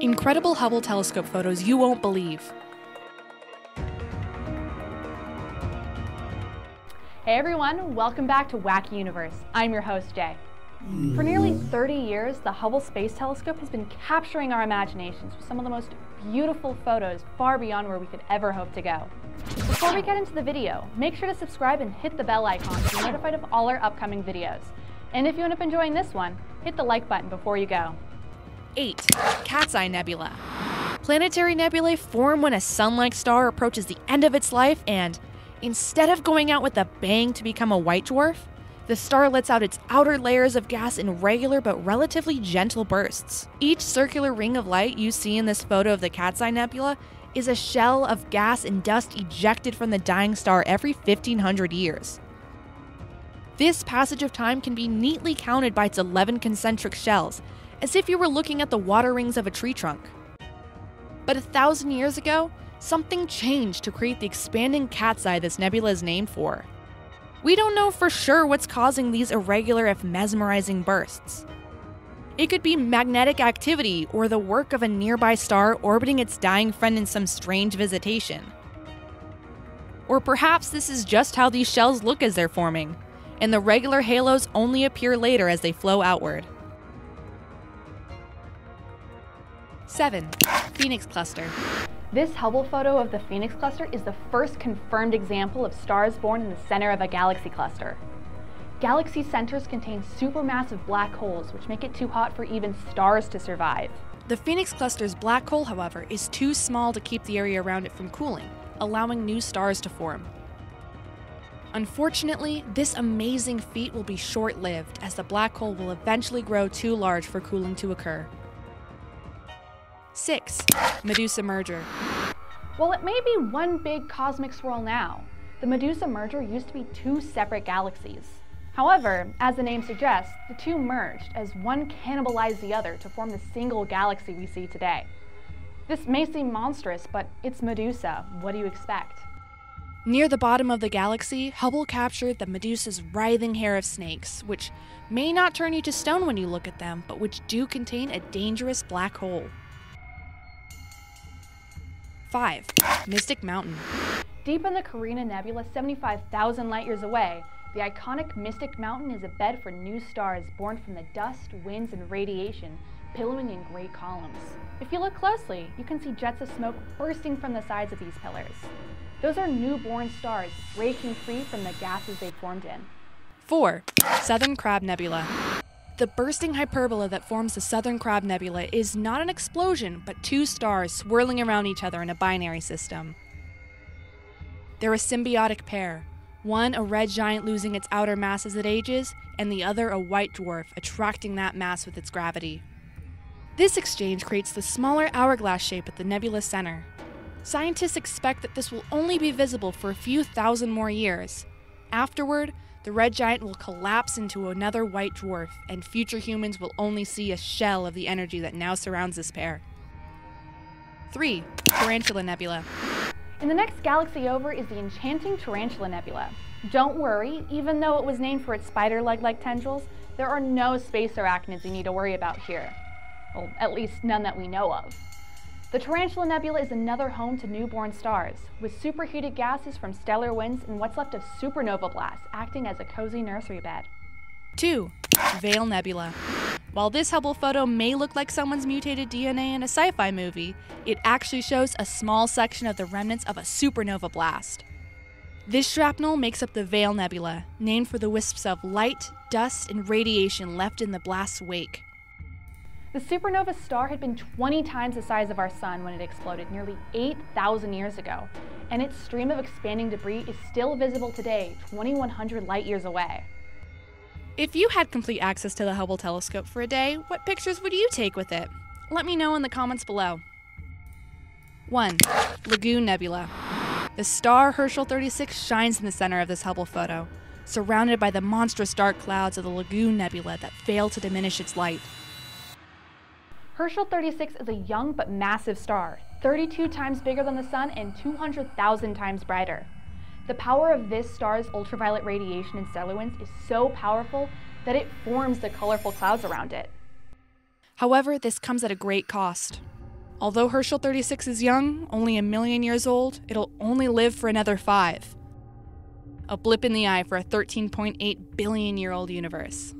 Incredible Hubble telescope photos you won't believe. Hey everyone, welcome back to Wacky Universe. I'm your host, Jay. For nearly 30 years, the Hubble Space Telescope has been capturing our imaginations with some of the most beautiful photos far beyond where we could ever hope to go. Before we get into the video, make sure to subscribe and hit the bell icon to be notified of all our upcoming videos. And if you end up enjoying this one, hit the like button before you go. 8. Cat's Eye Nebula. Planetary nebulae form when a sun-like star approaches the end of its life and, instead of going out with a bang to become a white dwarf, the star lets out its outer layers of gas in regular but relatively gentle bursts. Each circular ring of light you see in this photo of the Cat's Eye Nebula is a shell of gas and dust ejected from the dying star every 1,500 years. This passage of time can be neatly counted by its 11 concentric shells, as if you were looking at the water rings of a tree trunk. But 1,000 years ago, something changed to create the expanding cat's eye this nebula is named for. We don't know for sure what's causing these irregular if mesmerizing bursts. It could be magnetic activity or the work of a nearby star orbiting its dying friend in some strange visitation. Or perhaps this is just how these shells look as they're forming, and the regular halos only appear later as they flow outward. 7. Phoenix Cluster. This Hubble photo of the Phoenix Cluster is the first confirmed example of stars born in the center of a galaxy cluster. Galaxy centers contain supermassive black holes, which make it too hot for even stars to survive. The Phoenix Cluster's black hole, however, is too small to keep the area around it from cooling, allowing new stars to form. Unfortunately, this amazing feat will be short-lived, as the black hole will eventually grow too large for cooling to occur. 6. Medusa Merger. While it may be one big cosmic swirl now, the Medusa Merger used to be two separate galaxies. However, as the name suggests, the two merged as one cannibalized the other to form the single galaxy we see today. This may seem monstrous, but it's Medusa. What do you expect? Near the bottom of the galaxy, Hubble captured the Medusa's writhing hair of snakes, which may not turn you to stone when you look at them, but which do contain a dangerous black hole. 5. Mystic Mountain. Deep in the Carina Nebula, 75,000 light-years away, the iconic Mystic Mountain is a bed for new stars born from the dust, winds, and radiation, billowing in great columns. If you look closely, you can see jets of smoke bursting from the sides of these pillars. Those are newborn stars breaking free from the gases they formed in. 4. Southern Crab Nebula. The bursting hyperbola that forms the Southern Crab Nebula is not an explosion, but two stars swirling around each other in a binary system. They're a symbiotic pair, one a red giant losing its outer mass as it ages, and the other a white dwarf attracting that mass with its gravity. This exchange creates the smaller hourglass shape at the nebula's center. Scientists expect that this will only be visible for a few thousand more years. Afterward, the red giant will collapse into another white dwarf, and future humans will only see a shell of the energy that now surrounds this pair. 3. Tarantula Nebula. In the next galaxy over is the enchanting Tarantula Nebula. Don't worry, even though it was named for its spider-leg-like tendrils, there are no space arachnids you need to worry about here. Well, at least none that we know of. The Tarantula Nebula is another home to newborn stars, with superheated gases from stellar winds and what's left of supernova blasts acting as a cozy nursery bed. 2. Veil Nebula. While this Hubble photo may look like someone's mutated DNA in a sci-fi movie, it actually shows a small section of the remnants of a supernova blast. This shrapnel makes up the Veil Nebula, named for the wisps of light, dust, and radiation left in the blast's wake. The supernova star had been 20 times the size of our sun when it exploded nearly 8,000 years ago, and its stream of expanding debris is still visible today, 2,100 light-years away. If you had complete access to the Hubble telescope for a day, what pictures would you take with it? Let me know in the comments below. 1. Lagoon Nebula. The star Herschel 36 shines in the center of this Hubble photo, surrounded by the monstrous dark clouds of the Lagoon Nebula that fail to diminish its light. Herschel 36 is a young but massive star, 32 times bigger than the sun and 200,000 times brighter. The power of this star's ultraviolet radiation and stellar winds is so powerful that it forms the colorful clouds around it. However, this comes at a great cost. Although Herschel 36 is young, only a million years old, it'll only live for another 5. A blip in the eye for a 13.8 billion-year-old universe.